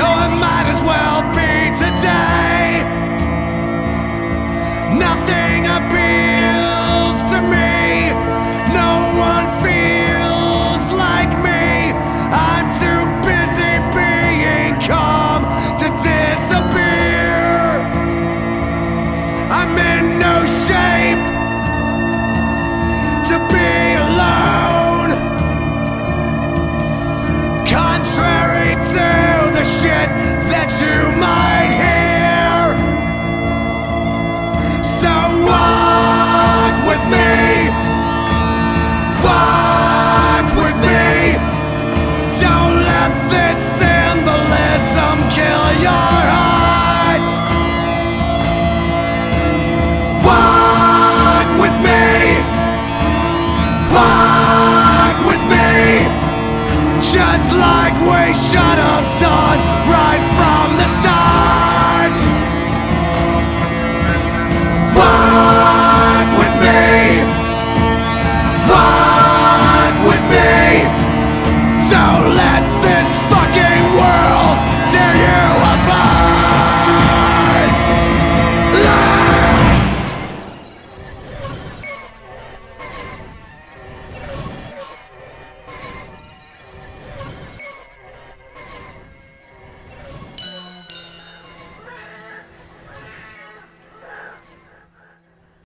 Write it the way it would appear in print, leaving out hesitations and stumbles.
so it might as well be today. Nothing appeals to me, no one feels like me. I'm too busy being calm to disappear. I'm in no shape to be alone, contrary to the shit that you might hear. So walk with me, walk with me. Don't let this symbolism kill your heart. Walk with me, walk with me. Just like we should have done.